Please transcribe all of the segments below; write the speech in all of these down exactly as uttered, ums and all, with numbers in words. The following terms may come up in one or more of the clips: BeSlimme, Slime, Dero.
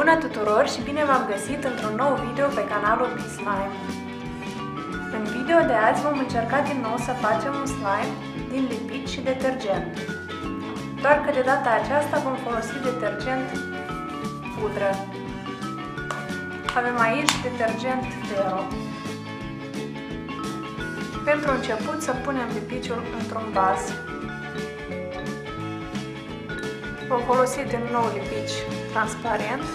Bună tuturor și bine v-am găsit într-un nou video pe canalul BeSlimme. În video de azi vom încerca din nou să facem un slime din lipit și detergent. Doar că de data aceasta vom folosi detergent pudră. Avem aici detergent Dero. Pentru început să punem lipiciul într-un vas. Vom folosi din nou lipici transparent.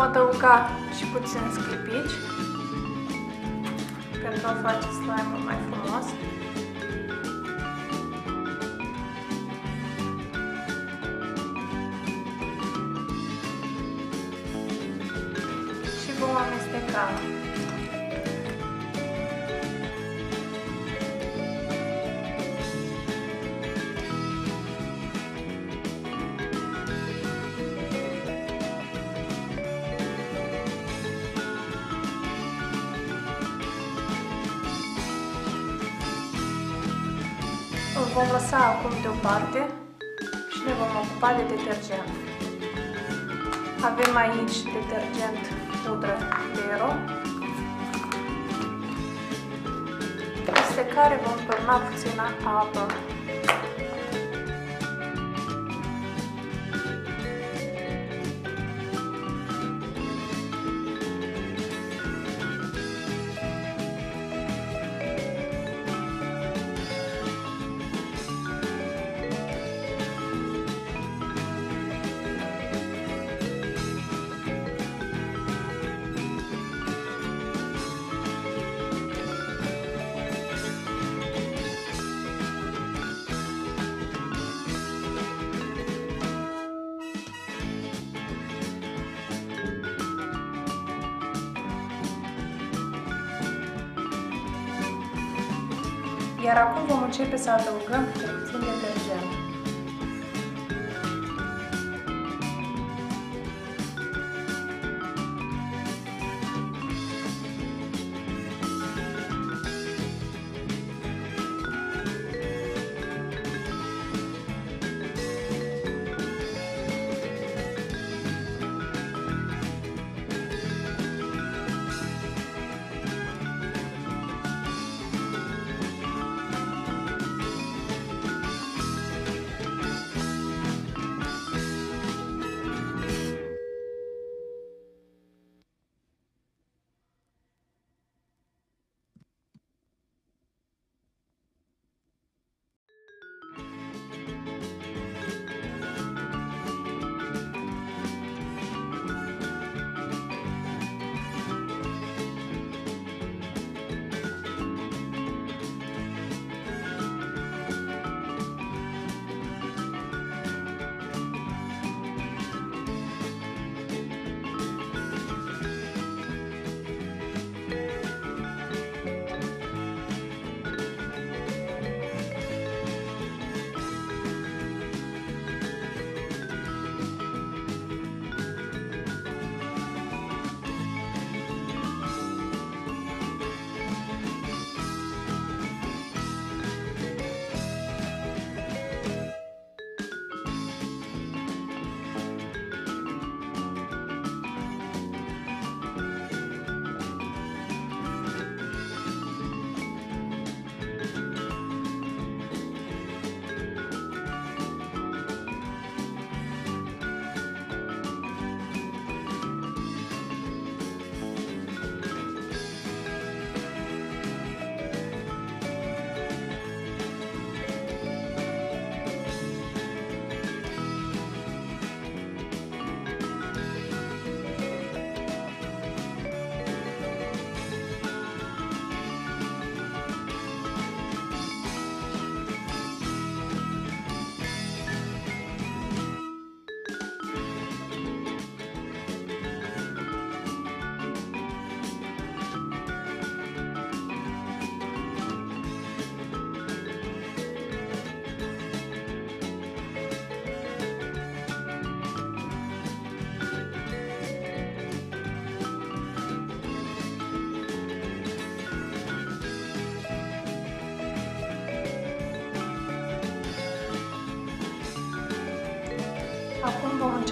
Vom adăuga și puțin sclipici pentru a face slime-ul mai frumos. Și vom amesteca. Îl vom lăsa acum deoparte și ne vom ocupa de detergent. Avem aici detergent pudră Dero. Peste care vom turna puțină apă. Iar acum vom începe să adăugăm puțin detergent.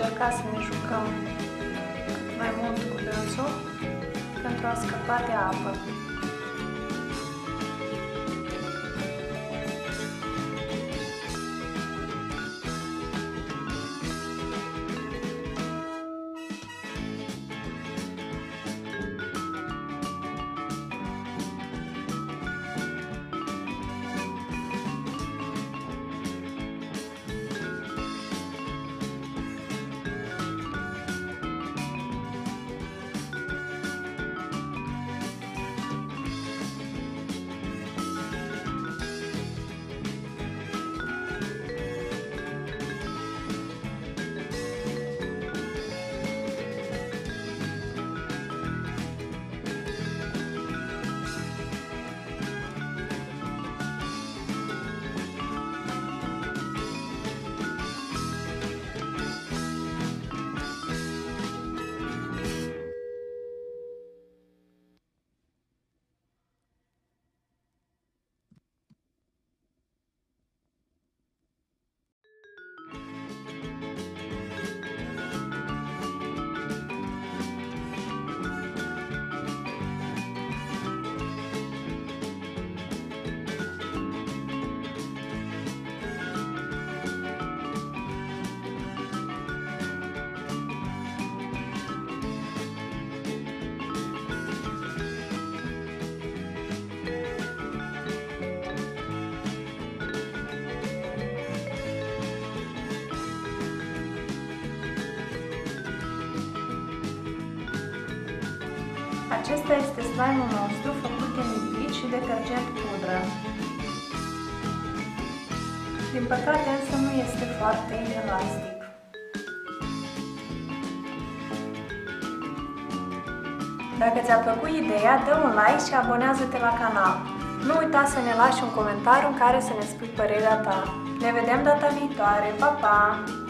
încerca să ne jucăm cât mai mult cu dânsul pentru a scăpa de apă. Acesta este slime-ul nostru făcut din lipit și detergent pudră. Din păcate însă nu este foarte elastic. Dacă ți-a plăcut ideea, dă un like și abonează-te la canal. Nu uita să ne lași un comentariu în care să ne spui părerea ta. Ne vedem data viitoare. Pa, pa!